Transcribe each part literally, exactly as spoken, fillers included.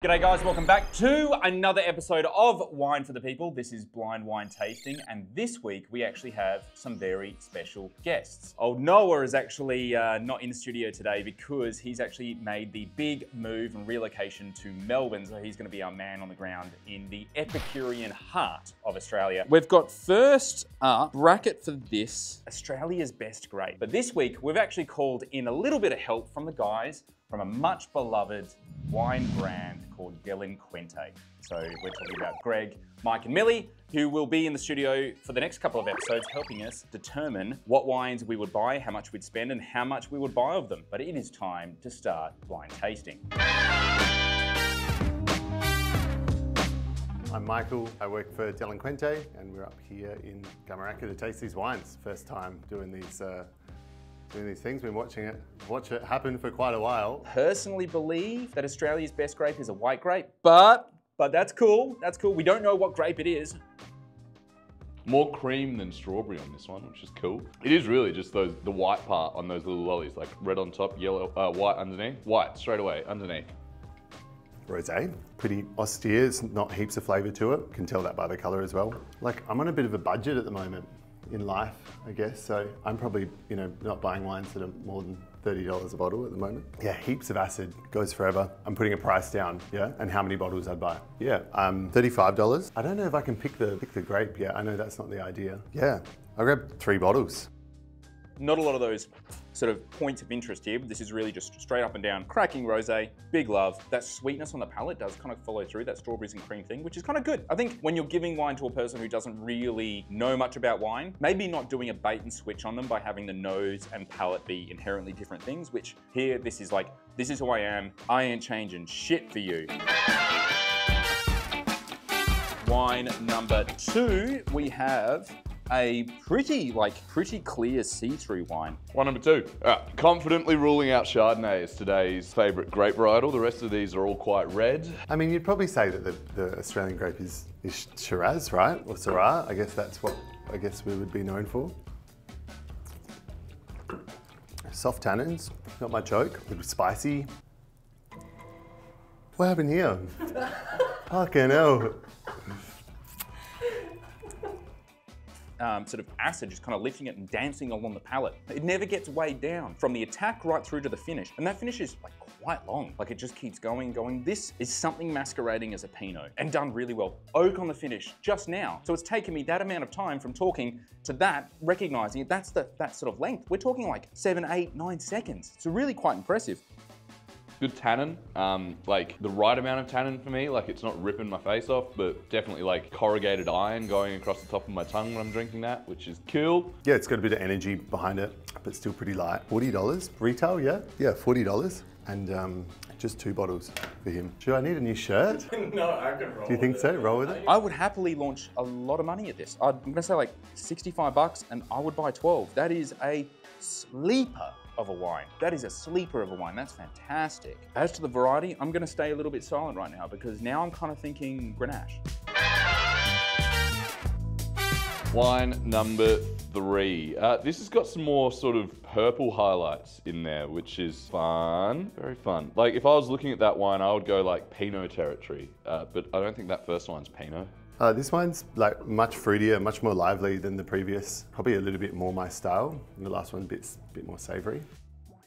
G'day guys, welcome back to another episode of Wine For The People. This is Blind Wine Tasting, and this week we actually have some very special guests. Old Noah is actually uh, not in the studio today because he's actually made the big move and relocation to Melbourne, so he's going to be our man on the ground in the Epicurean heart of Australia. We've got first up, bracket for this, Australia's best grape. But this week we've actually called in a little bit of help from the guys from a much beloved wine brand called Delinquente. So we're talking about Greg, Mike and Millie, who will be in the studio for the next couple of episodes helping us determine what wines we would buy, how much we'd spend and how much we would buy of them. But it is time to start wine tasting. I'm Michael, I work for Delinquente and we're up here in Gumeracha to taste these wines. First time doing these uh, Doing these things, been watching it, watch it happen for quite a while. Personally believe that Australia's best grape is a white grape, but but that's cool, that's cool. We don't know what grape it is. More cream than strawberry on this one, which is cool. It is really just those the white part on those little lollies, like red on top, yellow, uh, white underneath. White straight away underneath. Rosé, pretty austere. It's not heaps of flavour to it. Can tell that by the colour as well. Like I'm on a bit of a budget at the moment in life, I guess. So I'm probably, you know, not buying wines that are more than thirty dollars a bottle at the moment. Yeah, heaps of acid, goes forever. I'm putting a price down, yeah? And how many bottles I'd buy. Yeah, um, thirty-five dollars. I don't know if I can pick the, pick the grape yet. I know that's not the idea. Yeah, I'll grab three bottles. Not a lot of those sort of points of interest here, but this is really just straight up and down. Cracking rosé, big love. That sweetness on the palate does kind of follow through, that strawberries and cream thing, which is kind of good. I think when you're giving wine to a person who doesn't really know much about wine, maybe not doing a bait and switch on them by having the nose and palate be inherently different things, which here, this is like, this is who I am. I ain't changing shit for you. Wine number two, we have a pretty, like, pretty clear see-through wine. Wine number two. Uh, confidently ruling out Chardonnay as today's favourite grape varietal. The rest of these are all quite red. I mean, you'd probably say that the, the Australian grape is, is Shiraz, right? Or Syrah. I guess that's what I guess we would be known for. Soft tannins, not much oak. A little spicy. What happened here? Fucking hell. Um, sort of acid just kind of lifting it and dancing along the palate. It never gets weighed down from the attack right through to the finish. And that finish is like quite long. Like it just keeps going, going. This is something masquerading as a Pinot and done really well. Oak on the finish just now. So it's taken me that amount of time from talking to that, recognizing it. That's the, that sort of length. We're talking like seven, eight, nine seconds. It's really quite impressive. Good tannin, um, like the right amount of tannin for me, like it's not ripping my face off, but definitely like corrugated iron going across the top of my tongue when I'm drinking that, which is cool. Yeah, it's got a bit of energy behind it, but still pretty light. forty dollars retail, yeah? Yeah, forty dollars. And um, just two bottles for him. Do I need a new shirt? No, I can roll. Do you think it. so? Roll with it? I would happily launch a lot of money at this. I'm gonna say like sixty-five bucks and I would buy twelve. That is a sleeper of a wine. That is a sleeper of a wine. That's fantastic. As to the variety, I'm gonna stay a little bit silent right now because now I'm kind of thinking Grenache. Wine number three. Uh, this has got some more sort of purple highlights in there, which is fun, very fun. Like if I was looking at that wine, I would go like Pinot territory, uh, but I don't think that first wine's Pinot. Uh, this wine's like much fruitier, much more lively than the previous. Probably a little bit more my style. And the last one a bit, bit more savory.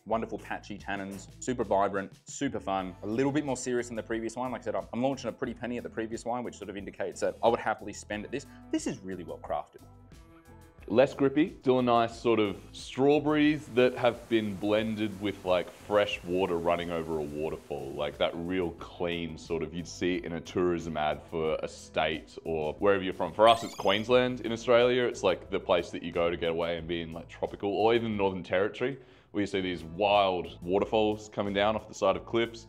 Wonderful patchy tannins, super vibrant, super fun. A little bit more serious than the previous wine. Like I said, I'm launching a pretty penny at the previous wine, which sort of indicates that I would happily spend at this. This is really well crafted. Less grippy, still a nice sort of strawberries that have been blended with like fresh water running over a waterfall, like that real clean sort of, you'd see it in a tourism ad for a state or wherever you're from. For us, it's Queensland. In Australia, it's like the place that you go to get away and be in like tropical, or even Northern Territory, where you see these wild waterfalls coming down off the side of cliffs.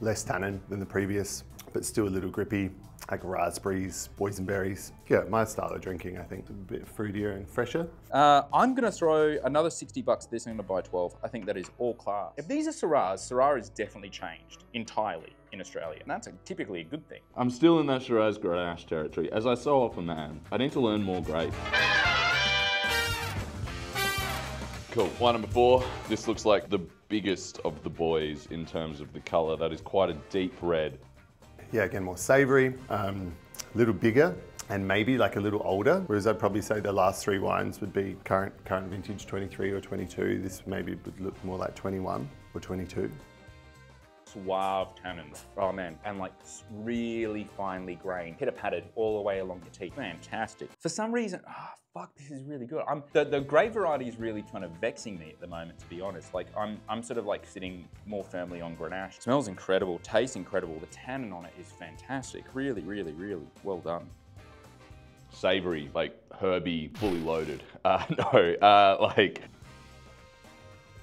Less tannin than the previous, but still a little grippy. Like raspberries, boysenberries. Yeah, my style of drinking, I think, a bit fruitier and fresher. Uh, I'm gonna throw another sixty bucks at this and I'm gonna buy twelve. I think that is all class. If these are Syrahs, Syrah has definitely changed entirely in Australia. And that's a, typically a good thing. I'm still in that Shiraz Grenache territory. As I so often am, I need to learn more grapes. Cool, wine number four. This looks like the biggest of the boys in terms of the colour. That is quite a deep red. Yeah, again, more savoury, um, a little bigger, and maybe like a little older, whereas I'd probably say the last three wines would be current current vintage twenty-three or twenty-two. This maybe would look more like twenty-one or twenty-two. Suave tannins, oh man, and like really finely grained, pitter patted all the way along the teeth. Fantastic. For some reason, ah, oh, fuck, this is really good. I'm the the grape variety is really kind of vexing me at the moment, to be honest. Like I'm I'm sort of like sitting more firmly on Grenache. It smells incredible, tastes incredible. The tannin on it is fantastic. Really, really, really well done. Savory, like herby, fully loaded. Uh, no, uh, like.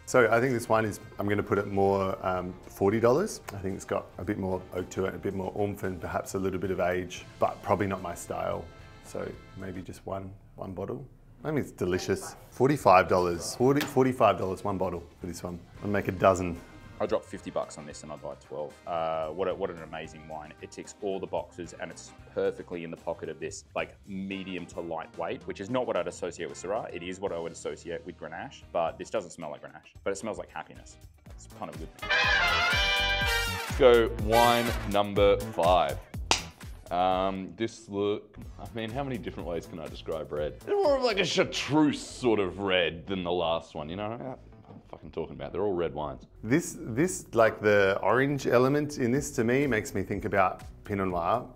So I think this wine is, I'm going to put it more um, forty dollars. I think it's got a bit more oak to it, a bit more oomph and perhaps a little bit of age, but probably not my style. So maybe just one, one bottle. I mean, it's delicious. forty-five dollars, forty, forty-five dollars, one bottle for this one. I'll make a dozen. I dropped fifty bucks on this and I buy twelve. Uh, what, a, what an amazing wine. It ticks all the boxes and it's perfectly in the pocket of this like medium to lightweight, which is not what I'd associate with Syrah. It is what I would associate with Grenache, but this doesn't smell like Grenache, but it smells like happiness. It's kind of a good thing. Let's go wine number five. Um, this look, I mean, how many different ways can I describe red? It's more of like a chartreuse sort of red than the last one, you know? Fucking talking about, they're all red wines. This, this, like the orange element in this to me makes me think about Pinot Noir.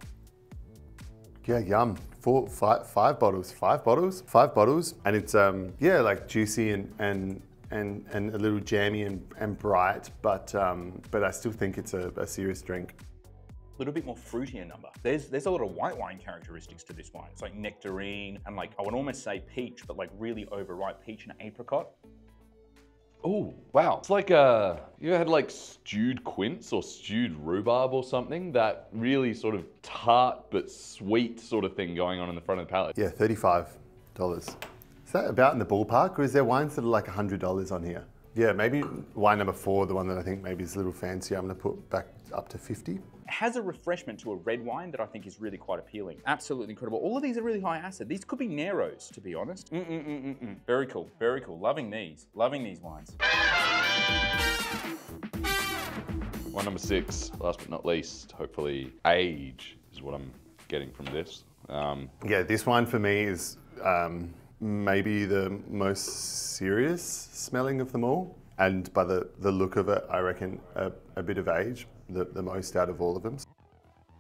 Yeah, yum. Four, five, five bottles, five bottles, five bottles, and it's um, yeah, like juicy and and and and a little jammy and and bright, but um, but I still think it's a, a serious drink. A little bit more fruitier number. There's there's a lot of white wine characteristics to this wine. It's like nectarine and like I would almost say peach, but like really overripe peach and apricot. Oh, wow. It's like a, you had like stewed quince or stewed rhubarb or something, that really sort of tart but sweet sort of thing going on in the front of the palate. Yeah, thirty-five dollars. Is that about in the ballpark, or is there wines that are like one hundred dollars on here? Yeah, maybe wine number four, the one that I think maybe is a little fancier, I'm gonna put back up to fifty. It has a refreshment to a red wine that I think is really quite appealing. Absolutely incredible. All of these are really high acid. These could be Neros, to be honest. Mm -mm -mm -mm -mm. Very cool, very cool. Loving these, loving these wines. Wine number six, last but not least, hopefully age is what I'm getting from this. Um, yeah, this wine for me is um, maybe the most serious smelling of them all. And by the, the look of it, I reckon a, a bit of age. The, the most out of all of them.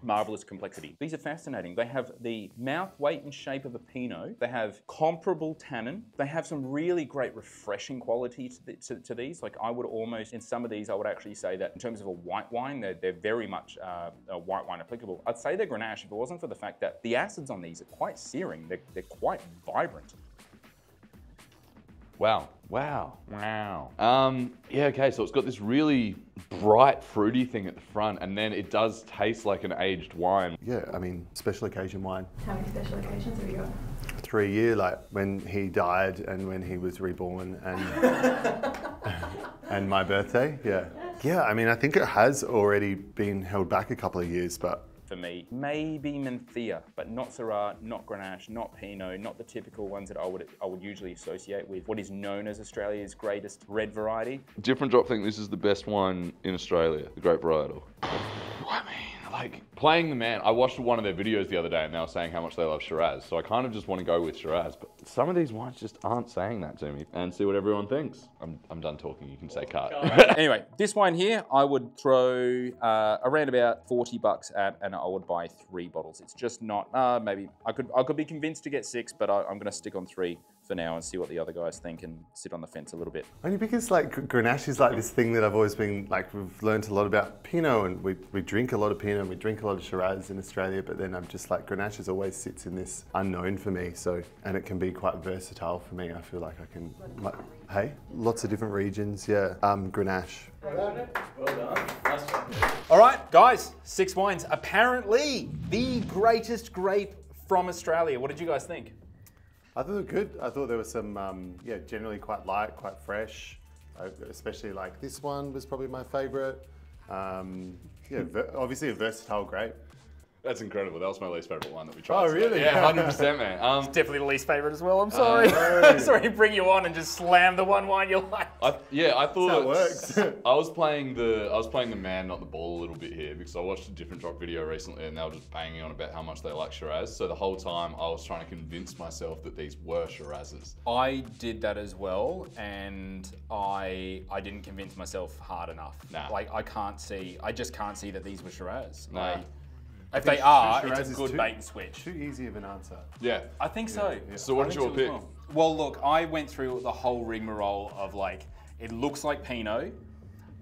Marvelous complexity. These are fascinating. They have the mouth weight and shape of a Pinot. They have comparable tannin. They have some really great refreshing quality to, the, to, to these. Like I would almost, in some of these, I would actually say that in terms of a white wine, they're, they're very much uh, a white wine applicable. I'd say they're Grenache if it wasn't for the fact that the acids on these are quite searing. They're, they're quite vibrant. Wow. Wow. Wow. Um, yeah, okay, so it's got this really bright fruity thing at the front, and then it does taste like an aged wine. Yeah, I mean, special occasion wine. How many special occasions have you got? Three year, like when he died and when he was reborn and and my birthday, yeah. Yeah, I mean, I think it has already been held back a couple of years, but for me, maybe Menthea, but not Syrah, not Grenache, not Pinot, not the typical ones that I would I would usually associate with what is known as Australia's greatest red variety. Different drop thing, this is the best wine in Australia, the grape varietal. I mean, like, playing the man, I watched one of their videos the other day and they were saying how much they love Shiraz, so I kind of just want to go with Shiraz, but some of these wines just aren't saying that to me. And see what everyone thinks. I'm, I'm done talking, you can say cut. Anyway, this wine here, I would throw uh, around about forty bucks at, and I would buy three bottles. It's just not, uh, maybe, I could I could be convinced to get six, but I, I'm gonna stick on three for now and see what the other guys think and sit on the fence a little bit. Only because like Grenache is like this thing that I've always been like, we've learned a lot about Pinot and we, we drink a lot of Pinot and we drink a lot of Shiraz in Australia, but then I'm just like, Grenache always sits in this unknown for me. So, and it can be quite versatile for me. I feel like I can, like, hey, lots of different regions. Yeah, um, Grenache. Well done. Nice job. All right, guys, six wines. Apparently the greatest grape from Australia. What did you guys think? I thought they were good. I thought there was some, um, yeah, generally quite light, quite fresh. I, especially like this one was probably my favorite. Um, yeah, obviously a versatile grape. That's incredible. That was my least favourite wine that we tried. Oh, really? Yeah, one hundred percent, man. Um, it's definitely the least favourite as well. I'm sorry. Uh, no. I'm sorry to bring you on and just slam the one wine you like. I, yeah, I thought... That's how it works. I was playing the I was playing the man, not the ball a little bit here, because I watched a different Jock video recently and they were just banging on about how much they like Shiraz. So the whole time I was trying to convince myself that these were Shirazes. I did that as well, and I I didn't convince myself hard enough. Nah. Like, I can't see... I just can't see that these were Shiraz. Nah. Like, if they are, Shiraz it's a good too, bait and switch. Too easy of an answer. Yeah. I think so. Yeah, yeah. So what's your so pick? Well. well, look, I went through the whole rigmarole of like, it looks like Pinot,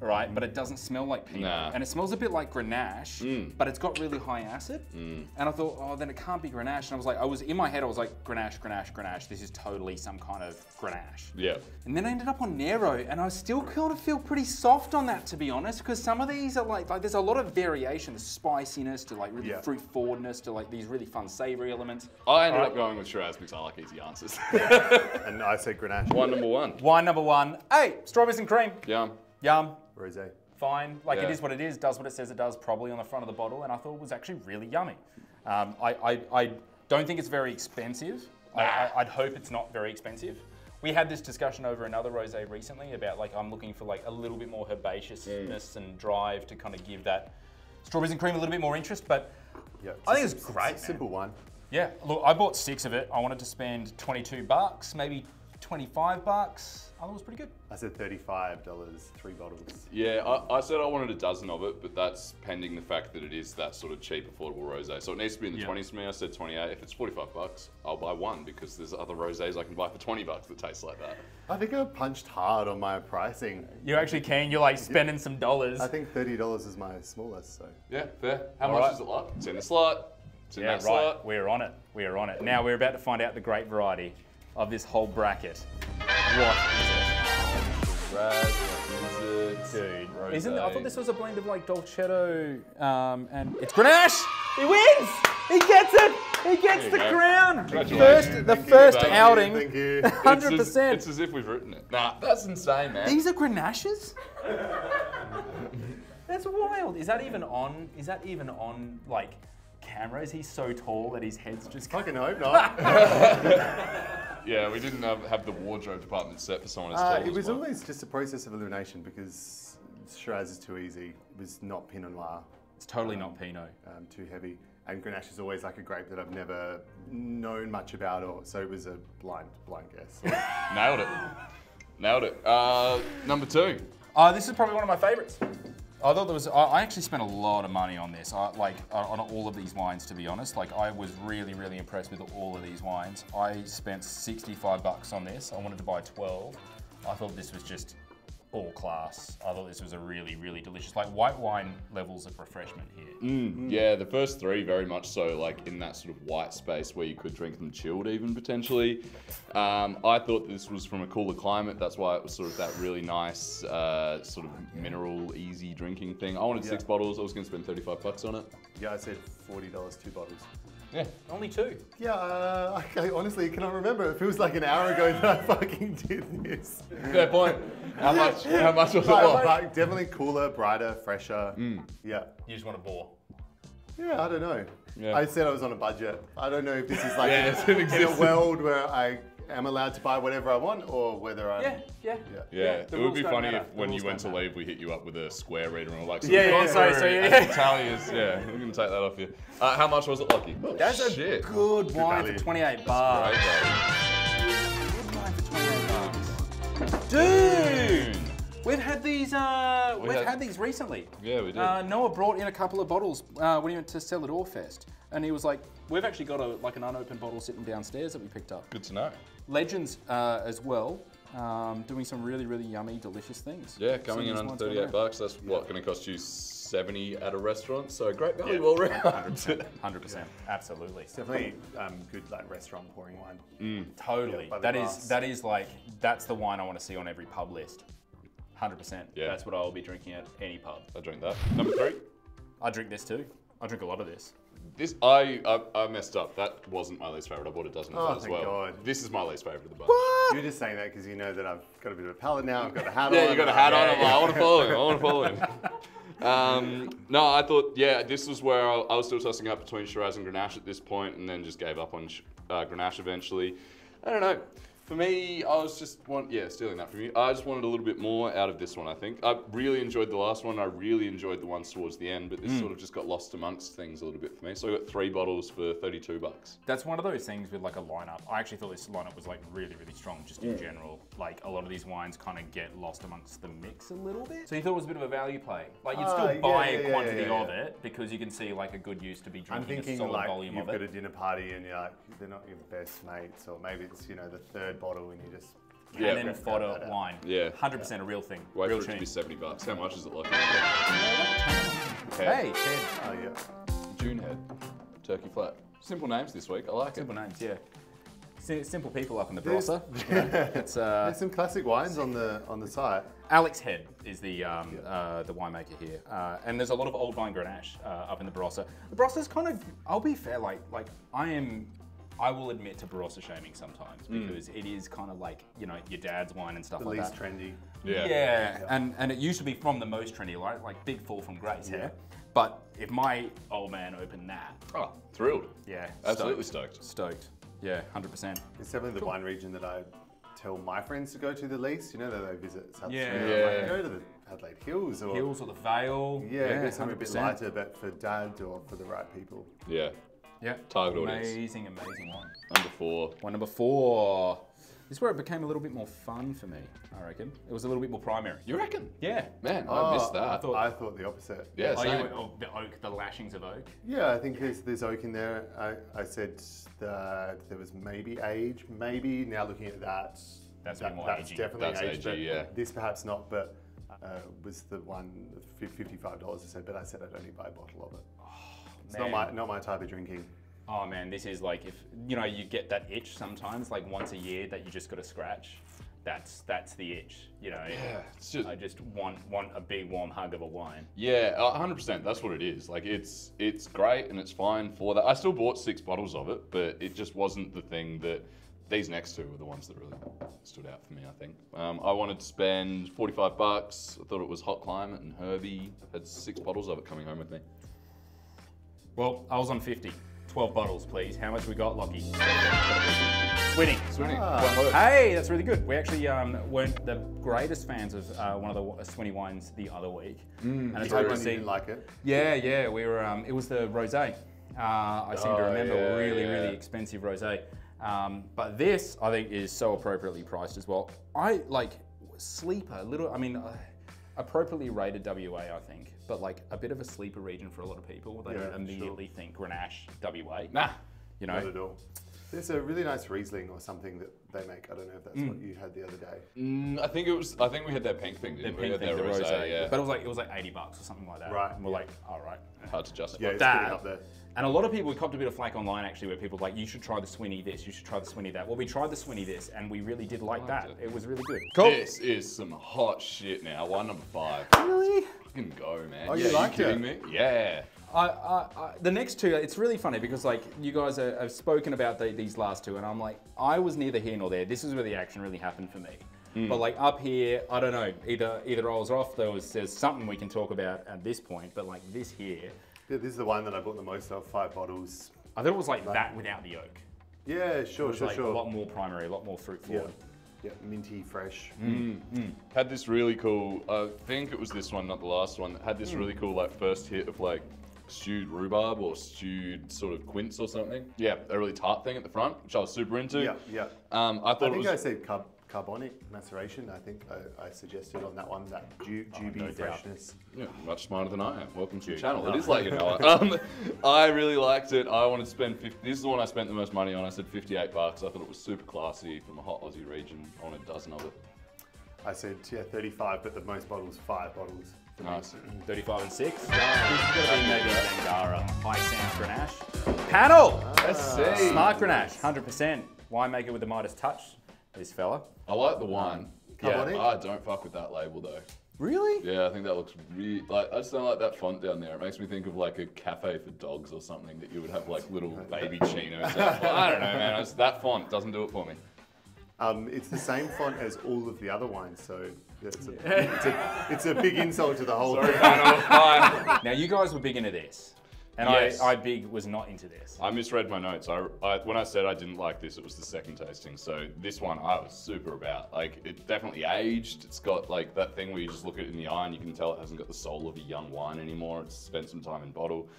right? But it doesn't smell like Pinot. Nah. And it smells a bit like Grenache, mm. but it's got really high acid. Mm. And I thought, oh, then it can't be Grenache. And I was like, I was in my head, I was like, Grenache, Grenache, Grenache. This is totally some kind of Grenache. Yeah. And then I ended up on Nero, and I still kind of feel pretty soft on that, to be honest, because some of these are like, like there's a lot of variation, the spiciness to like really yeah. fruit forwardness to like these really fun savory elements. I ended right. up going with Shiraz because I like easy answers. And I said Grenache. Wine number one. Wine number one. Hey, strawberries and cream. Yum. Yum. Rosé. Fine, like yeah. it is what it is, does what it says it does, probably on the front of the bottle, and I thought it was actually really yummy. Um, I, I, I don't think it's very expensive. Nah. I, I'd hope it's not very expensive. We had this discussion over another rosé recently about like, I'm looking for like a little bit more herbaceousness mm. and drive to kind of give that strawberries and cream a little bit more interest, but yeah, I think it's great. It's a simple one. Yeah, look, I bought six of it. I wanted to spend twenty-two bucks, maybe twenty-five bucks. Oh, that was pretty good. I said thirty-five dollars, three bottles. Yeah, I, I said I wanted a dozen of it, but that's pending the fact that it is that sort of cheap, affordable rosé. So it needs to be in the yeah. twenties for me. I said twenty-eight. If it's forty-five bucks, I'll buy one because there's other rosés I can buy for twenty bucks that taste like that. I think I punched hard on my pricing. You actually can. You're like spending yeah. some dollars. I think thirty dollars is my smallest, so. Yeah, fair. How All much right. is it like? It's in the slot. It's in yeah, that right. slot. We're on it. We're on it. Now we're about to find out the great variety of this whole bracket. What is it? Shiraz, dude. Rosé. Isn't it, I thought this was a blend of like Dolcetto um, and it's Grenache! He wins! He gets it! He gets the go. crown! First, the first you, outing. Thank you. one hundred percent. It's as, it's as if we've written it. Nah, that's insane, man. These are Grenaches? That's wild. Is that even on, is that even on like cameras? He's so tall that his head's just... Fucking hope not. Yeah, we didn't have, have the wardrobe department set for someone as tall uh, It was as well. always just a process of elimination because Shiraz is too easy. It was not Pinot Noir. It's totally um, not Pinot. Um, too heavy. And Grenache is always like a grape that I've never known much about, or so it was a blind, blind guess. Nailed it. Nailed it. Uh, number two. Uh, this is probably one of my favorites. I thought there was, I actually spent a lot of money on this, I, like on all of these wines, to be honest. Like I was really, really impressed with all of these wines. I spent sixty-five bucks on this. I wanted to buy twelve. I thought this was just all class. I thought this was a really, really delicious, like white wine levels of refreshment here. Mm, mm. Yeah, the first three very much so like in that sort of white space where you could drink them chilled even potentially. Um, I thought this was from a cooler climate. That's why it was sort of that really nice uh, sort of mineral, easy drinking thing. I wanted yeah. six bottles. I was gonna spend thirty-five bucks on it. Yeah, I said forty dollars, two bottles. Yeah, only two. Yeah, uh, I honestly cannot remember. It feels like an hour ago that I fucking did this. Fair point. How much? How much was it? Like, definitely cooler, brighter, fresher. Mm. Yeah. You just want a bore. Yeah, I don't know. Yeah. I said I was on a budget. I don't know if this is like yeah, in, in a world where I am allowed to buy whatever I want, or whether I yeah yeah yeah. yeah. yeah. It would be funny matter. if when you went to matter. leave, we hit you up with a square reader and all like, so yeah, yeah, yeah, sorry, so yeah. Italians, yeah, we're gonna take that off you. Uh, how much was it, Lockie? Oh, That's shit. a good, good wine value. for twenty-eight bars. Good wine for twenty-eight bars, dude. We've had these. Uh, we we've had, had these recently. Yeah, we did. Uh, Noah brought in a couple of bottles uh, when he went to Stelladorfest, and he was like, "We've actually got a like an unopened bottle sitting downstairs that we picked up." Good to know. Legends uh, as well, um, doing some really, really yummy, delicious things. Yeah, coming in under thirty-eight bucks. That's yeah. what going to cost you seventy at a restaurant. So great value all round. one hundred percent, absolutely. It's definitely um, good like restaurant pouring wine. Mm. Totally. Yeah, that is that is like that's the wine I want to see on every pub list. one hundred percent. Yeah. That's what I'll be drinking at any pub. I drink that. Number three. I drink this too. I drink a lot of this. This, I, I I messed up. That wasn't my least favorite. I bought a dozen of that as well. Oh, thank God. This is my least favorite of the bunch. What? You're just saying that because you know that I've got a bit of a palate now. I've got a hat on. Yeah, you got a hat on. I'm like, I want to follow him. I want to follow him. Um, no, I thought, yeah, this was where I, I was still tossing up between Shiraz and Grenache at this point, and then just gave up on uh, Grenache eventually. I don't know. For me, I was just want yeah, stealing that from you. I just wanted a little bit more out of this one, I think. I really enjoyed the last one. I really enjoyed the ones towards the end, but this mm. sort of just got lost amongst things a little bit for me. So I got three bottles for thirty-two bucks. That's one of those things with like a lineup. I actually thought this lineup was like really, really strong just in yeah. general. Like a lot of these wines kind of get lost amongst the mix a little bit. So you thought it was a bit of a value play. Like you'd still uh, buy yeah, a yeah, quantity yeah, yeah. of it because you can see like a good use to be drinking a solid like volume of it. I'm thinking like you've got a dinner party and you're like, they're not your best mates, or maybe it's, you know, the third bottle and you just yeah. and then fodder wine. Yeah, hundred percent a real thing. Wait real for it to be seventy bucks. How much is it like? Hey, Head. Oh yeah, June Head, Turkey Flat. Simple names this week. I like Simple it. Simple names, yeah. S simple people up in the Barossa. It's uh, there's some classic wines on the on the site. Alex Head is the um, yeah. uh, the winemaker here, uh, and there's a lot of old vine Grenache uh, up in the Barossa. The Barossa's kind of, I'll be fair, like like I am. I will admit to Barossa shaming sometimes because mm. it is kind of like, you know, your dad's wine and stuff the like that. The least trendy. Yeah. Yeah. yeah. And and it used to be from the most trendy, like, like big fall from grace. Yeah. yeah. But if my old man opened that. Oh, thrilled. Yeah. Absolutely stoked. Stoked. stoked. Yeah, one hundred percent. It's definitely the cool. wine region that I tell my friends to go to the least, you know, that they visit South yeah. Australia. Yeah. Like, go to the Adelaide Hills or. Hills or the Vale. Yeah, yeah, it's something a bit lighter, but for dad or for the right people. Yeah. Yeah, target audience. Amazing, amazing one. Number four. One number four. This is where it became a little bit more fun for me, I reckon. It was a little bit more primary. You reckon? Yeah. Man, oh, I missed that. I thought, I thought the opposite. Yeah, oh, same. You, oh, the oak, the lashings of oak. Yeah, I think there's, there's oak in there. I, I said that there was maybe age, maybe. Now looking at that, that's, that, more that's definitely that's age, age yeah. This perhaps not, but uh, was the one, fifty-five dollars I said, but I said I'd only buy a bottle of it. Oh. It's not my, not my type of drinking. Oh man, this is like if, you know, you get that itch sometimes, like once a year that you just got to scratch. That's that's the itch, you know. Yeah, it's just, I just want want a big warm hug of a wine. Yeah, one hundred percent, that's what it is. Like it's it's great and it's fine for that. I still bought six bottles of it, but it just wasn't the thing that, these next two were the ones that really stood out for me, I think. Um, I wanted to spend forty-five bucks. I thought it was Hot Climate and Hervey. I had six bottles of it coming home with me. Well, I was on fifty. twelve bottles, please. How much we got, Lockie? Swinney. Swinney. Ah. Hey, that's really good. We actually um, weren't the greatest fans of uh, one of the Swinney wines the other week. Mm, and it's hard to see. Like it. Yeah, yeah. We were. Um, it was the rosé. Uh, I oh, seem to remember yeah, really, yeah. really expensive rosé. Um, but this, I think, is so appropriately priced as well. I like sleeper. Little. I mean. Uh, Appropriately rated W A, I think, but like a bit of a sleeper region for a lot of people. They yeah, don't immediately sure. think Grenache W A. Nah, you know. Not at all. There's a really nice Riesling or something that they make. I don't know if that's mm. what you had the other day. Mm, I think it was. I think we had that pink thing. Didn't we? Pink we had thing, that rosé. Rosé. Yeah. But it was like it was like eighty bucks or something like that. Right. And we're yeah. like, all oh, right. Hard to justify. Yeah, it's that. Up there. And a lot of people, we copped a bit of flack online actually, where people were like, you should try the Swinney this, you should try the Swinney that. Well, we tried the Swinney this, and we really did like that. It was really good. Cool. This is some hot shit now. Wine number five. Really? Fucking go, man. Oh, yeah, you like it? Are you kidding me? Yeah. I, I, I, the next two, it's really funny because like you guys are, have spoken about the, these last two, and I'm like, I was neither here nor there. This is where the action really happened for me. Mm. But like up here, I don't know. Either either I was off. There was there's something we can talk about at this point, but like this here. Yeah, this is the one that I bought the most of, five bottles. I thought it was like, like that without the oak. Yeah, sure, sure, like sure. A lot more primary, a lot more fruit forward. Yeah, yeah minty, fresh. Mm. Mm. Had this really cool, I think it was this one, not the last one, had this mm. really cool like first hit of like stewed rhubarb or stewed sort of quince or something. Yeah, a really tart thing at the front, which I was super into. Yeah, yeah. Um, I thought I think it was, I said carb carbonic maceration, I think I, I suggested on that one, that ju juby oh, no freshness. Yeah, much smarter than I am. Welcome to your channel. It is like an hour. Um, I really liked it. I wanted to spend fifty. This is the one I spent the most money on. I said fifty-eight bucks. I thought it was super classy from a hot Aussie region. I want a dozen of it. I said, yeah, thirty-five, but the most bottles, five bottles. Nice. thirty-five and six. Wow. This is going to be maybe a Zangara. High sound Grenache. Panel! Ah. Smart Grenache, one hundred percent. Winemaker with the Midas touch. This fella. I like the wine. Carbonic? Yeah, I don't fuck with that label though. Really? Yeah, I think that looks really, like, I just don't like that font down there. It makes me think of like a cafe for dogs or something that you would have like little baby chinos out. I don't know, man. It's, that font doesn't do it for me. Um, it's the same font as all of the other wines, so it's a, yeah. it's a, it's a big insult to the whole Sorry, thing. um, now, you guys were big into this, and yes. I, I big was not into this. I misread my notes. I, I, when I said I didn't like this, it was the second tasting, so this one I was super about. Like, it's definitely aged. It's got like that thing where you just look at it in the eye and you can tell it hasn't got the soul of a young wine anymore. It's spent some time in bottle.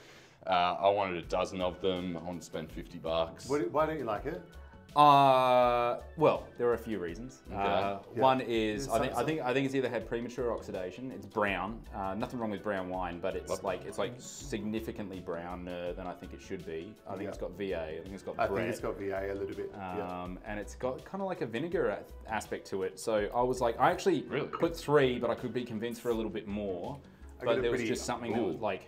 Uh, I wanted a dozen of them. I wanted to spend fifty bucks. What, why don't you like it? Uh, well, there are a few reasons. Okay. Uh, yeah. One is I think I think I think it's either had premature oxidation. It's brown. Uh, nothing wrong with brown wine, but it's Love like it's like significantly browner than I think it should be. I think yeah. it's got V A. I think it's got. I bread. think it's got V A a little bit. Um, yeah. And it's got kind of like a vinegar aspect to it. So I was like, I actually really? put three, but I could be convinced for a little bit more. I but there was just something cool. that was like.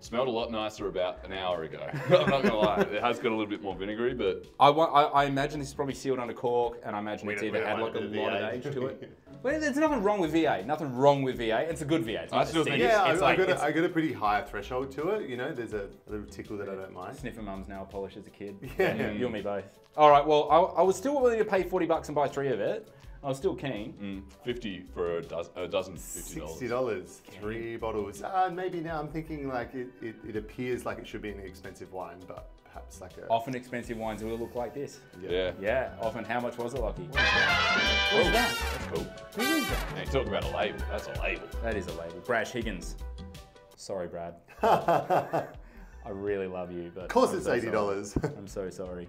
Smelled a lot nicer about an hour ago. I'm not gonna lie, it has got a little bit more vinegary, but I, want, I, I imagine this is probably sealed under cork, and I imagine we it's either had like a lot of age to it. Well, there's nothing wrong with V A. Nothing wrong with V A. It's a good V A. It's I still think yeah, it's, it's I, like, I, got a, I got a pretty high threshold to it. You know, there's a, a little tickle that I don't mind. Sniffing mum's nail polish as a kid. Yeah, you, you and me both. All right. Well, I, I was still willing to pay forty bucks and buy three of it. I was still keen. Mm, fifty for a dozen, a dozen fifty dollars. Sixty dollars, three bottles. Uh, maybe now I'm thinking like it, it, it appears like it should be an expensive wine, but perhaps like a often expensive wines will look like this. Yeah. Yeah. yeah. Often, how much was it, Lucky? What is that? What is that? That's cool. Who is that? Hey, talk about a label. That's a label. That is a label. Brash Higgins. Sorry, Brad. I really love you, but of course I'm it's so eighty dollars. I'm so sorry.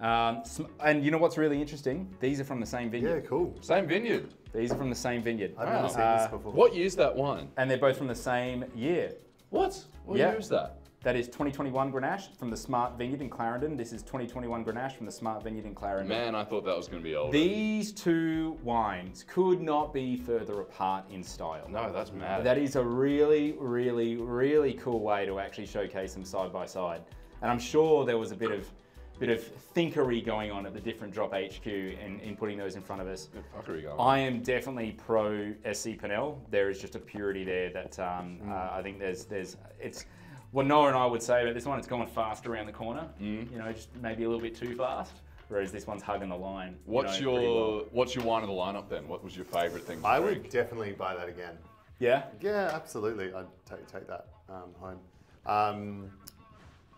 Um, and you know what's really interesting? These are from the same vineyard. Yeah, cool. Same vineyard. These are from the same vineyard. I've wow. never seen uh, this before. What year's that wine? And they're both from the same year. What? What yeah. year is that? That is twenty twenty-one Grenache from the Smart Vineyard in Clarendon. This is twenty twenty-one Grenache from the Smart Vineyard in Clarendon. Man, I thought that was going to be older. These two wines could not be further apart in style. No, that's mad. That is a really, really, really cool way to actually showcase them side by side. And I'm sure there was a bit of bit of thinkery going on at the different drop H Q and in putting those in front of us. Good fuckery going on. I am definitely pro S C Pannell. There is just a purity there that um, mm. uh, I think there's, there's, it's, what Noah and I would say about this one, it's going fast around the corner, mm. you know, just maybe a little bit too fast. Whereas this one's hugging the line. What's you know, your, well. what's your wine of the lineup then? What was your favorite thing? I drink? would definitely buy that again. Yeah? Yeah, absolutely. I'd take, take that um, home. Um,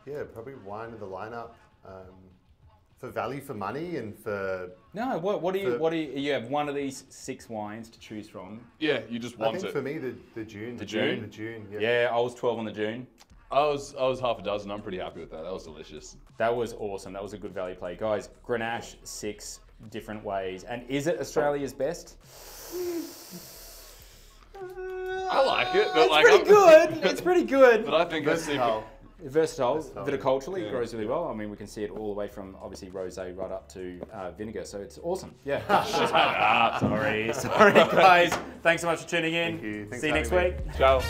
yeah, probably wine of the lineup. Um, for value for money and for no, what what do you for, what do you, you have one of these six wines to choose from? Yeah, you just want it. I think it. for me the the June the, the June? June the June. Yeah. yeah, I was twelve on the June. I was I was half a dozen. I'm pretty happy with that. That was delicious. That was awesome. That was a good value play, guys. Grenache six different ways, and is it Australia's best? I like it, but it's like pretty I'm, good. It's pretty good. But I think that's super. Versatile, Versatile, viticulturally, yeah. it grows really well. I mean, we can see it all the way from obviously rosé right up to uh, vinegar, so it's awesome. Yeah. Shut up. Sorry, sorry guys. Thanks so much for tuning in. Thank you. Thanks see you next week. Me. Ciao.